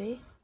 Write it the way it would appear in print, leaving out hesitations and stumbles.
already.